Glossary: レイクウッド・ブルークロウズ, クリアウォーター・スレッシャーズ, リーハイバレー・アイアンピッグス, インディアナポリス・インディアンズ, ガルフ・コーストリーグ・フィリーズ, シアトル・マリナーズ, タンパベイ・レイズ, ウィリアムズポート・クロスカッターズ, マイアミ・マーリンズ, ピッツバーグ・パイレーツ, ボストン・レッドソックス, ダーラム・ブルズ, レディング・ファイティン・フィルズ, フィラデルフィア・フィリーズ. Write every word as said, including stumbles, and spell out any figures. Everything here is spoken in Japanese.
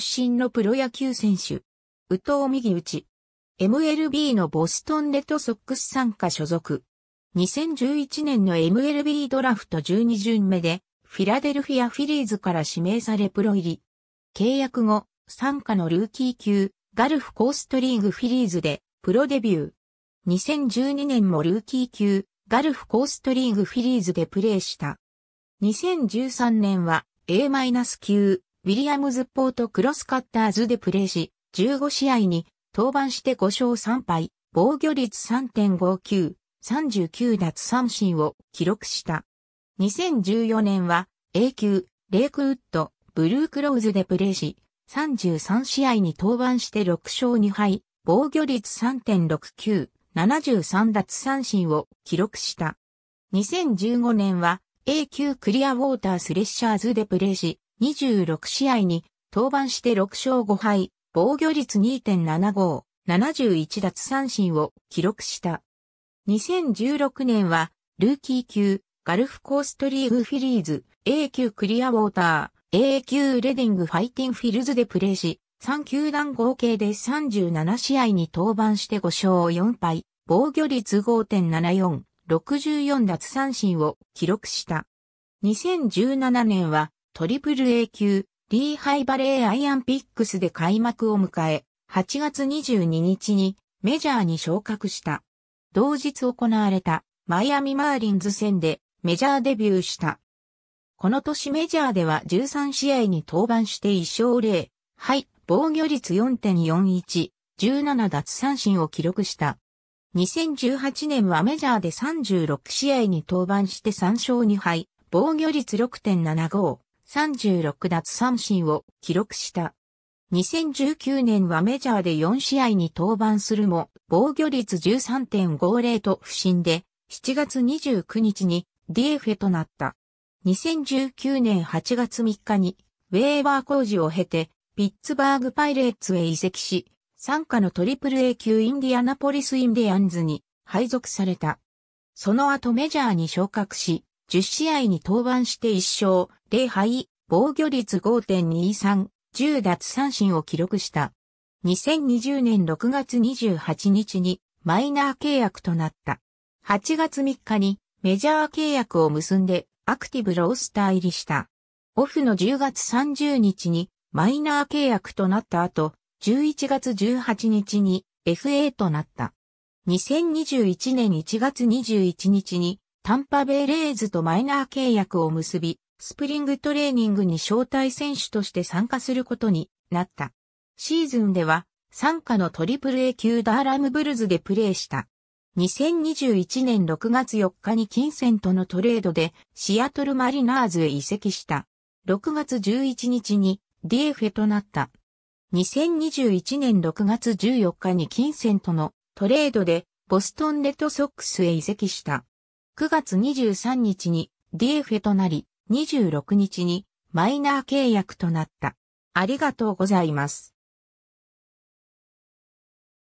身のプロ野球選手。有藤右打。エムエルビー のボストンレッドソックス傘下所属。にせんじゅういちねんの エムエルビー ドラフトじゅうに巡目で、フィラデルフィア・フィリーズから指名されプロ入り。契約後、傘下のルーキー級、ガルフコーストリーグフィリーズで、プロデビュー。にせんじゅうにねんもルーキー級、ガルフコーストリーグフィリーズでプレーした。にせんじゅうさんねんは A マイナス級、ウィリアムズポートクロスカッターズでプレーし、じゅうごしあいに登板してごしょうさんぱい、防御率 さんてんごきゅう、さんじゅうきゅう奪三振を記録した。にせんじゅうよねんは A 級、レイクウッド、ブルークローズでプレーし、さんじゅうさんしあいに登板してろくしょうにはい、防御率 さんてんろくきゅう、ななじゅうさん奪三振を記録した。にせんじゅうごねんは A 級クリアウォータースレッシャーズでプレーし、にじゅうろくしあいに登板してろくしょうごはい、防御率 にてんななご、ななじゅういち奪三振を記録した。にせんじゅうろくねんはルーキー級ガルフコーストリーグフィリーズ、A 級クリアウォーター、A 級レディングファイティンフィルズでプレーし、さんきゅうだん合計でさんじゅうななしあいに登板してごしょうよんぱい、防御率 ごてんななよん、ろくじゅうよん奪三振を記録した。にせんじゅうななねんはトリプル A 級リーハイバレーアイアンピックスで開幕を迎え、はちがつにじゅうににちにメジャーに昇格した。同日行われたマイアミマーリンズ戦でメジャーデビューした。この年メジャーではじゅうさんしあいに登板していっしょうぜろはい、防御率 よんてんよんいち、じゅうなな奪三振を記録した。にせんじゅうはちねんはメジャーでさんじゅうろくしあいに登板してさんしょうにはい、防御率 ろくてんななご、さんじゅうろく奪三振を記録した。にせんじゅうきゅうねんはメジャーでよんしあいに登板するも、防御率 じゅうさんてんごぜろ と不振で、しちがつにじゅうくにちに ディーエフエー となった。にせんじゅうきゅうねんはちがつみっかに、ウェーバー公示を経て、ピッツバーグパイレーツへ移籍し、傘下のトリプル A 級インディアナポリスインディアンズに配属された。その後メジャーに昇格し、じゅっしあいに登板していっしょうぜろはい、防御率 ごてんにさん、じゅう奪三振を記録した。にせんにじゅうねんろくがつにじゅうはちにちにマイナー契約となった。はちがつみっかにメジャー契約を結んでアクティブロースター入りした。オフのじゅうがつさんじゅうにちにマイナー契約となった後、じゅういちがつじゅうはちにちに エフエー となった。にせんにじゅういちねんいちがつにじゅういちにちにタンパベイレイズとマイナー契約を結び、スプリングトレーニングに招待選手として参加することになった。シーズンでは傘下のトリプル A 級ダーラムブルズでプレーした。にせんにじゅういちねんろくがつよっかに金銭とのトレードでシアトルマリナーズへ移籍した。ろくがつじゅういちにちにディーエフエー となった。にせんにじゅういちねんろくがつじゅうよっかに金銭とのトレードでボストンレッドソックスへ移籍した。くがつにじゅうさんにちに ディーエフエー となり、にじゅうろくにちにマイナー契約となった。ありがとうございます。